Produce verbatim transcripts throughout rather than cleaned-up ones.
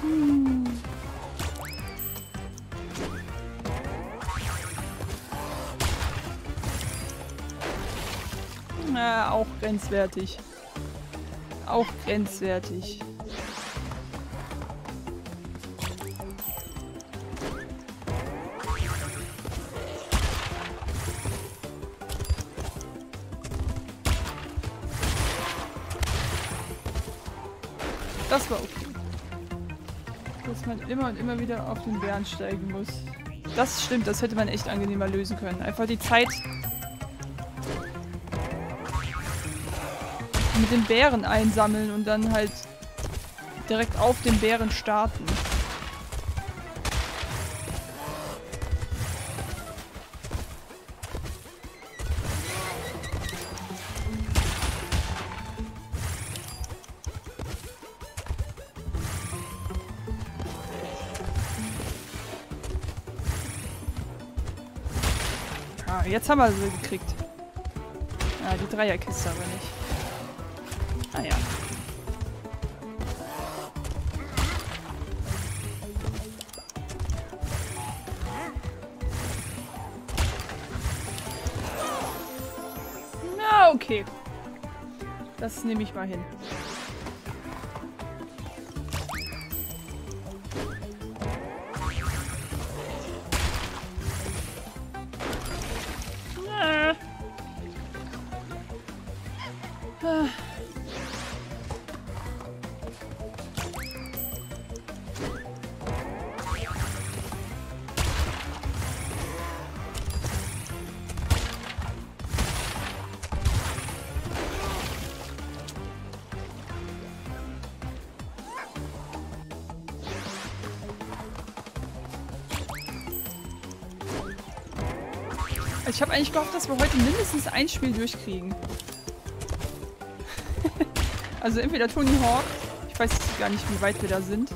Hm. Na, auch grenzwertig. Auch grenzwertig. Das war okay. Dass man immer und immer wieder auf den Bären steigen muss. Das stimmt, das hätte man echt angenehmer lösen können. Einfach die Zeit mit den Bären einsammeln und dann halt direkt auf den Bären starten. Ah, jetzt haben wir sie gekriegt. Ah, die Dreierkiste aber nicht. Ah ja. Na, okay. Das nehme ich mal hin. Ich habe eigentlich gehofft, dass wir heute mindestens ein Spiel durchkriegen. Also entweder Tony Hawk, ich weiß gar nicht, wie weit wir da sind,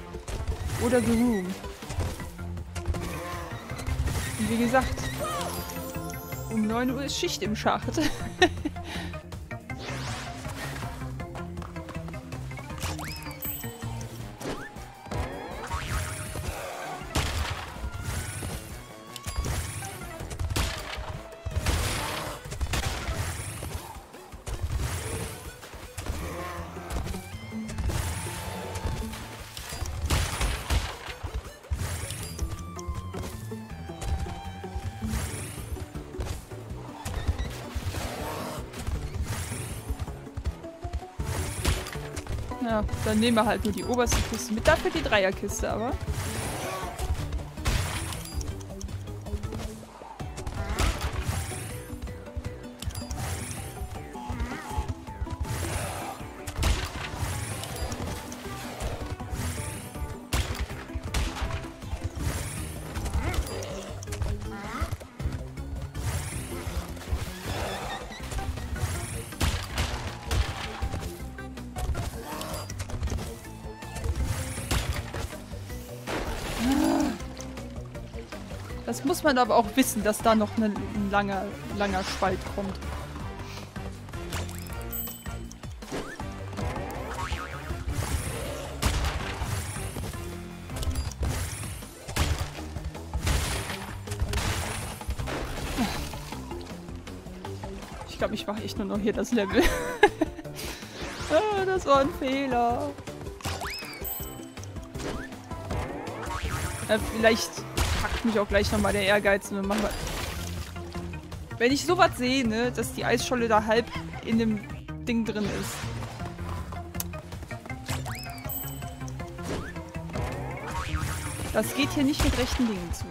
oder The Room. Und wie gesagt, um neun Uhr ist Schicht im Schacht. Ja, dann nehmen wir halt nur die oberste Kiste mit, dafür die Dreierkiste aber. Das muss man aber auch wissen, dass da noch ein, ein langer, langer Spalt kommt. Ich glaube, ich mache echt nur noch hier das Level. Ah, das war ein Fehler. Äh, vielleicht packt mich auch gleich nochmal der Ehrgeiz und dann machen wir... Wenn ich sowas sehe, ne, dass die Eisscholle da halb in dem Ding drin ist. Das geht hier nicht mit rechten Dingen zu.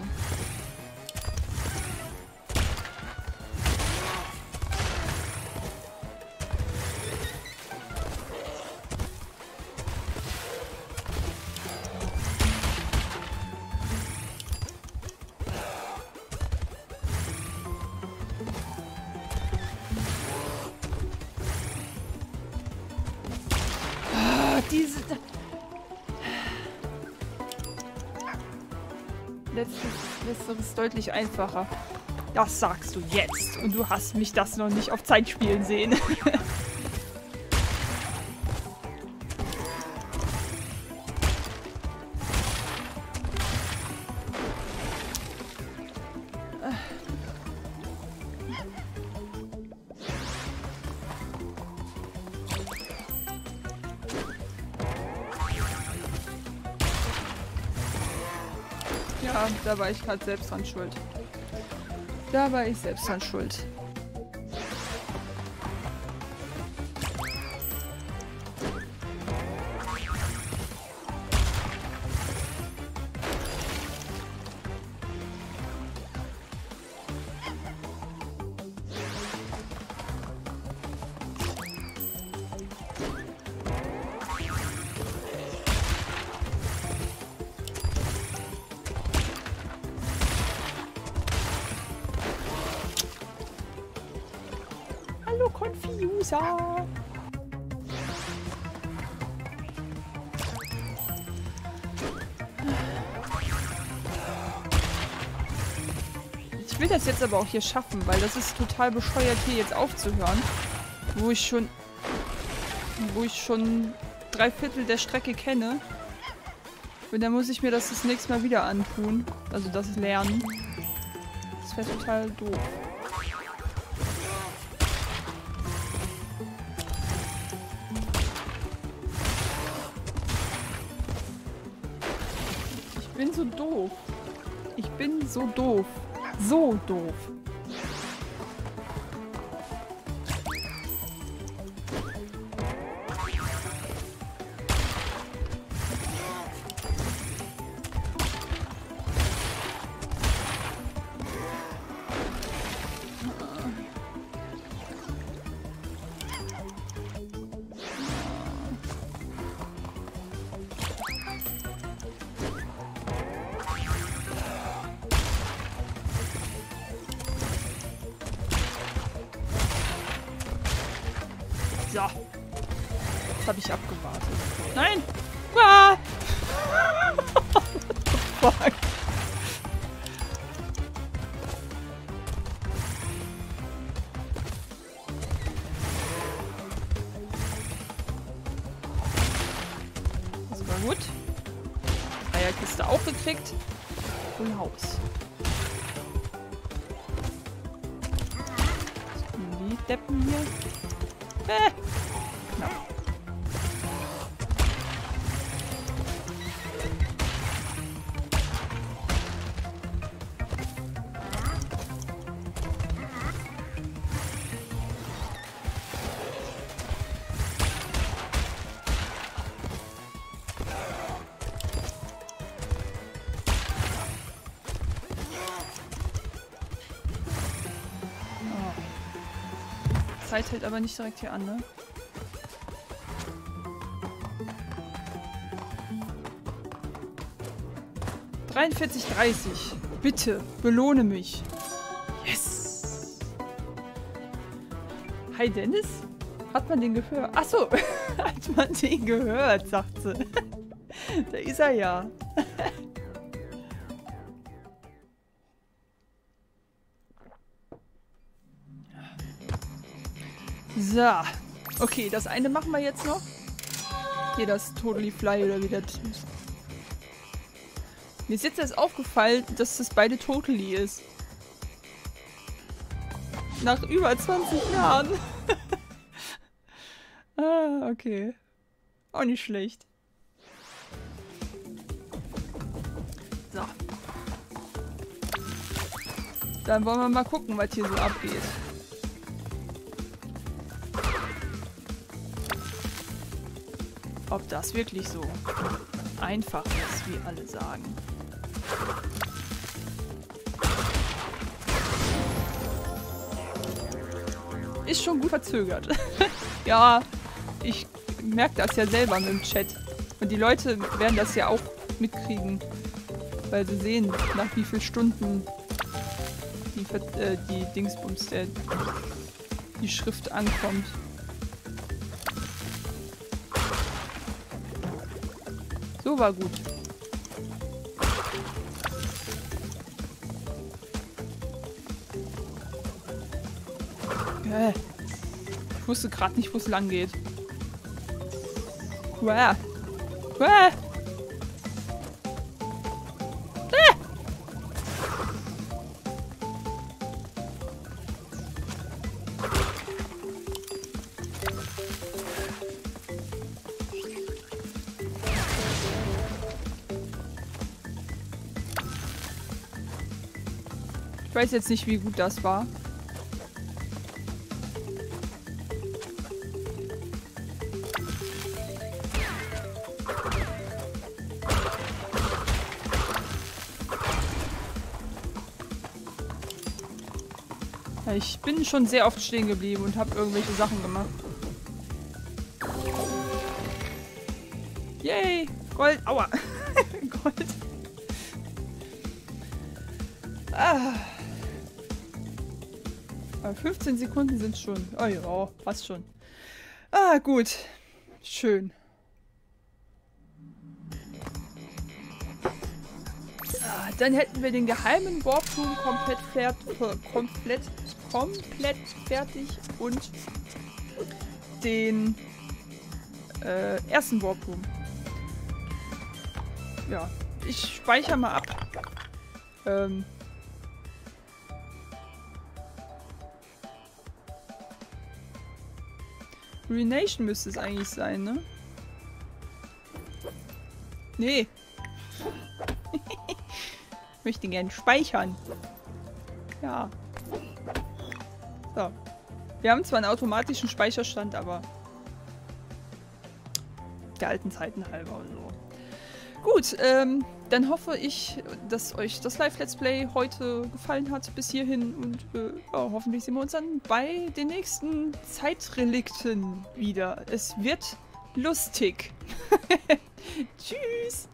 Diese... Letztes, letzteres deutlich einfacher. Das sagst du jetzt. Und du hast mich das noch nicht auf Zeit spielen sehen. Ja, da war ich gerade selbst dran schuld. Da war ich selbst dran schuld. Confuser. Ich will das jetzt aber auch hier schaffen, weil das ist total bescheuert, hier jetzt aufzuhören, wo ich schon wo ich schon drei Viertel der Strecke kenne. Und dann muss ich mir das das nächste Mal wieder antun, also das lernen. Das wäre total doof. Ich bin so doof. Ich bin so doof. So doof. So. Das habe ich abgewartet. Nein! Ah! What the fuck? Das war gut. Eierkiste aufgekriegt. Und Haus. Was kommen die Deppen hier? Äh. No. Zeit hält aber nicht direkt hier an, ne? dreiundvierzig dreißig. Bitte, belohne mich. Yes! Hi Dennis? Hat man den gehört? Achso! Hat man den gehört, sagt sie. Da ist er ja. So, okay, das eine machen wir jetzt noch. Hier das Totally Fly oder wie das. Mir ist jetzt erst aufgefallen, dass das beide Totally ist. Nach über zwanzig Jahren. Ah, okay. Auch nicht schlecht. So. Dann wollen wir mal gucken, was hier so abgeht. Ob das wirklich so einfach ist, wie alle sagen. Ist schon gut verzögert. Ja, ich merke das ja selber mit dem Chat. Und die Leute werden das ja auch mitkriegen, weil sie sehen, nach wie vielen Stunden die, Ver äh, die Dingsbums, der, die Schrift ankommt. So war gut. Äh. Ich wusste gerade nicht, wo es lang geht. Uah. Uah. Äh. Ich weiß jetzt nicht, wie gut das war. Ich bin schon sehr oft stehen geblieben und habe irgendwelche Sachen gemacht. Yay! Gold! Aua! Gold! Ah. Aber fünfzehn Sekunden sind schon. Oh ja, passt schon. Ah, gut. Schön. Ah, dann hätten wir den geheimen Warp Room komplett komplett komplett fertig und den äh, ersten Warp Room. Ja, ich speichere mal ab. Ähm. Ruination müsste es eigentlich sein, ne? Nee. Ich möchte gern speichern. Ja. So. Wir haben zwar einen automatischen Speicherstand, aber der alten Zeiten halber und so. Gut, ähm, dann hoffe ich, dass euch das Live-Let's Play heute gefallen hat bis hierhin und äh, oh, hoffentlich sehen wir uns dann bei den nächsten Zeitrelikten wieder. Es wird lustig. Tschüss!